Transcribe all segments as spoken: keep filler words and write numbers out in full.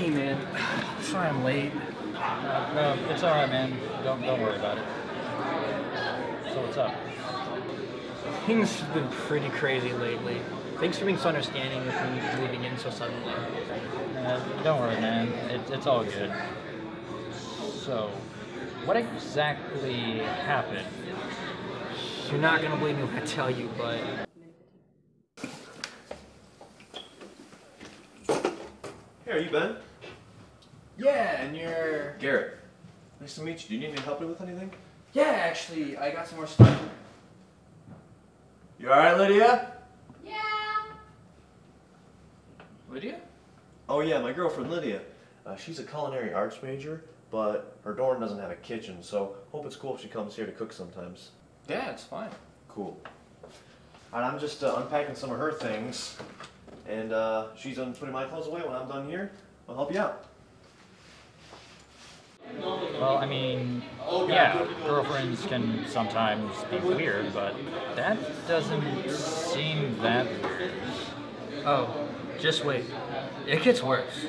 Hey man, sorry I'm late. No, no, it's all right, man. Don't don't worry about it. So what's up? Things have been pretty crazy lately. Thanks for being so understanding with me leaving in so suddenly. Uh, don't worry, man. It, it's all good. So, what exactly happened? You're not gonna believe me when I tell you, but. Hey, are you Ben? Yeah, and you're... Garrett. Nice to meet you. Do you need any help with anything? Yeah, actually, I got some more stuff. You alright, Lydia? Yeah. Lydia? Oh yeah, my girlfriend Lydia. Uh, she's a culinary arts major, but her dorm doesn't have a kitchen, so hope it's cool if she comes here to cook sometimes. Yeah, it's fine. Cool. Alright, I'm just uh, unpacking some of her things, and uh, she's done putting my clothes away. When I'm done here, I'll help you out. Well, I mean, yeah, girlfriends can sometimes be weird, but that doesn't seem that weird. Oh, just wait. It gets worse.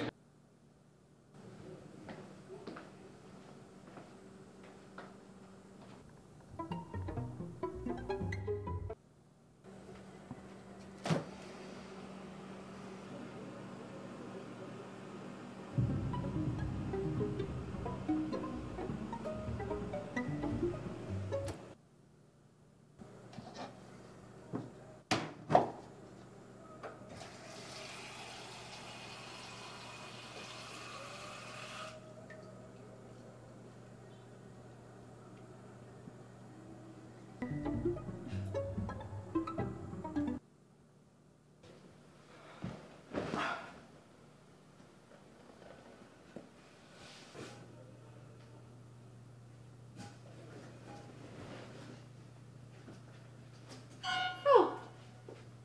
Oh,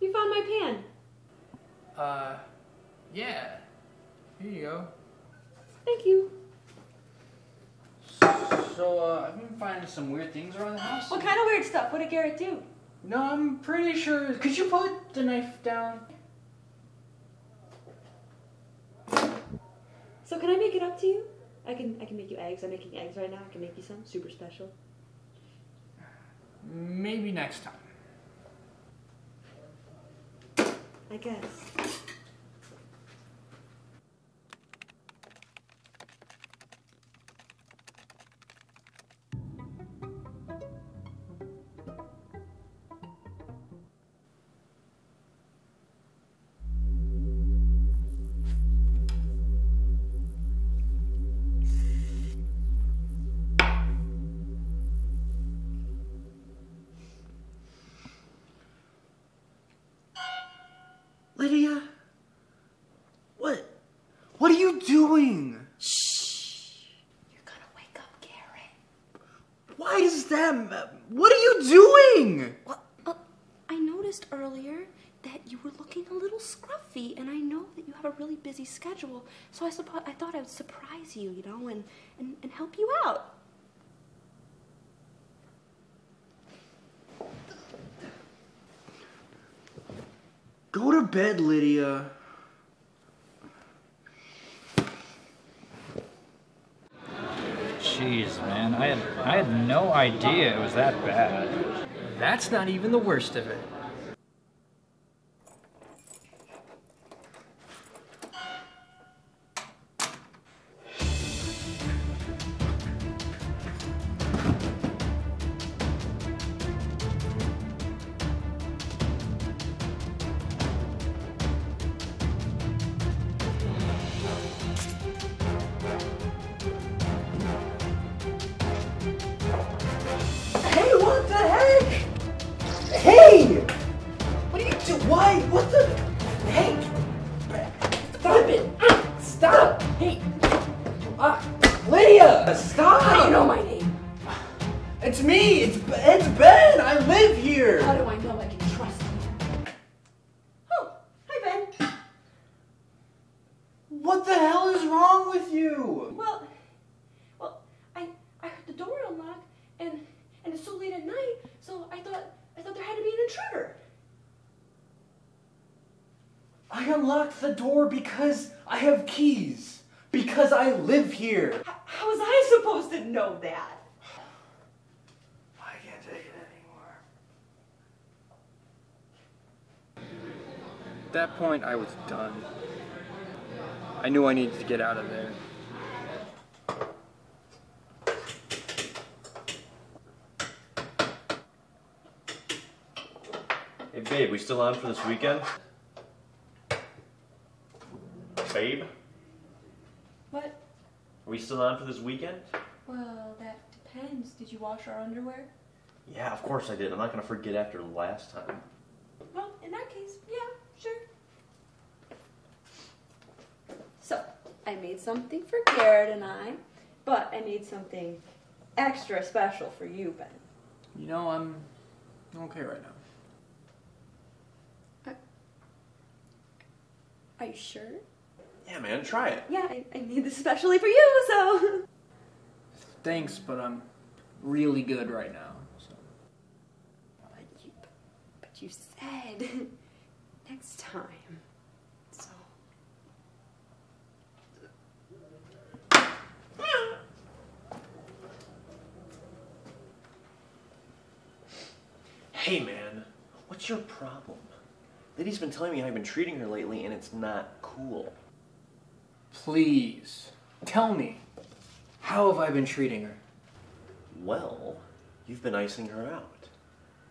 you found my pan. Uh, yeah. Here you go. Thank you. So, uh, I've been finding some weird things around the house. What kind of weird stuff? What did Garrett do? No, I'm pretty sure... Could you put the knife down? So, can I make it up to you? I can I can make you eggs. I'm making eggs right now. I can make you some super special. Maybe next time. I guess. Lydia? What? What are you doing? Shh. You're gonna wake up Garrett. Why does that... What are you doing? Well, uh, I noticed earlier that you were looking a little scruffy, and I know that you have a really busy schedule, so I, I thought I would surprise you, you know, and, and, and help you out. Go to bed, Lydia. Jeez, man, I had, I had no idea it was that bad. That's not even the worst of it. Why? What the? Hey! Stop it! Stop! Hey! Uh, Lydia! Stop! How do you know my name? It's me! It's, it's Ben! I live here! How do I know I can trust you? Oh! Hi, Ben! What the hell is wrong with you? Well... Well, I, I heard the door unlock, and, and it's so late at night, so I thought, I thought there had to be an intruder. I unlocked the door because I have keys. Because I live here. H- how was I supposed to know that? I can't take it anymore. At that point, I was done. I knew I needed to get out of there. Hey, babe, we still on for this weekend? Babe? What? Are we still on for this weekend? Well, that depends. Did you wash our underwear? Yeah, of course I did. I'm not going to forget after last time. Well, in that case, yeah, sure. So, I made something for Garrett and I, but I made something extra special for you, Ben. You know, I'm okay right now. Are you sure? Yeah, man, try it. Yeah, I, I made this especially for you, so... Thanks, but I'm really good right now, so... But you, but you said next time, so... Hey, man, what's your problem? Liddy's been telling me how I've been treating her lately, and it's not cool. Please, tell me. How have I been treating her? Well, you've been icing her out.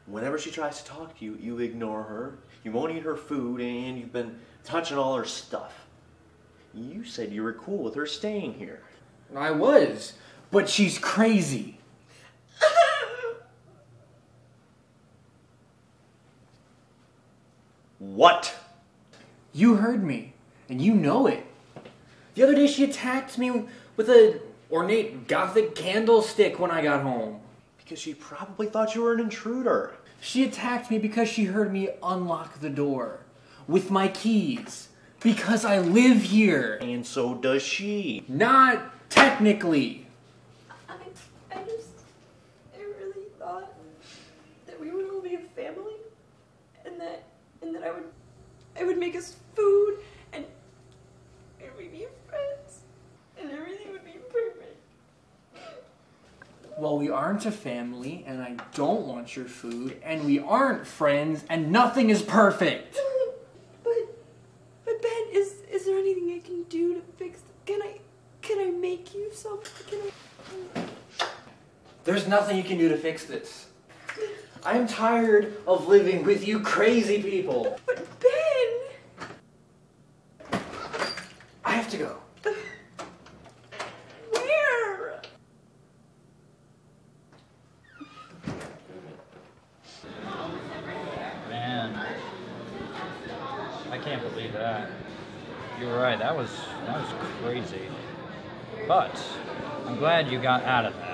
Whenever she tries to talk to you, you ignore her, you won't eat her food, and you've been touching all her stuff. You said you were cool with her staying here. I was, but she's crazy. What? You heard me, and you know it. The other day she attacked me with an ornate gothic candlestick when I got home. Because she probably thought you were an intruder. She attacked me because she heard me unlock the door with my keys. Because I live here. And so does she. Not technically. I, I just, I really thought that we would all be a family and that... And that I would, I would make us food, and, and we'd be friends, and everything would be perfect. Well, we aren't a family, and I don't want your food, and we aren't friends, and nothing is perfect. But, but Ben, is is there anything I can do to fix? Can I, can I make you something? Can I? Uh... There's nothing you can do to fix this. I'm tired of living with you crazy people. But Ben! I have to go. Where? Man, I can't believe that. You were right, that was, that was crazy. But I'm glad you got out of that.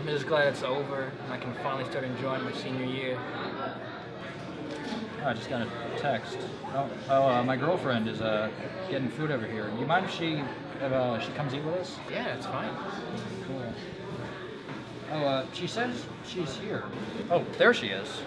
I'm just glad it's over and I can finally start enjoying my senior year. Oh, I just got a text. Oh, oh uh, my girlfriend is uh, getting food over here. Do you mind if she if, uh, she comes eat with us? Yeah, it's fine. Cool. Oh, uh, she says she's here. Oh, there she is.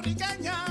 Riqueña.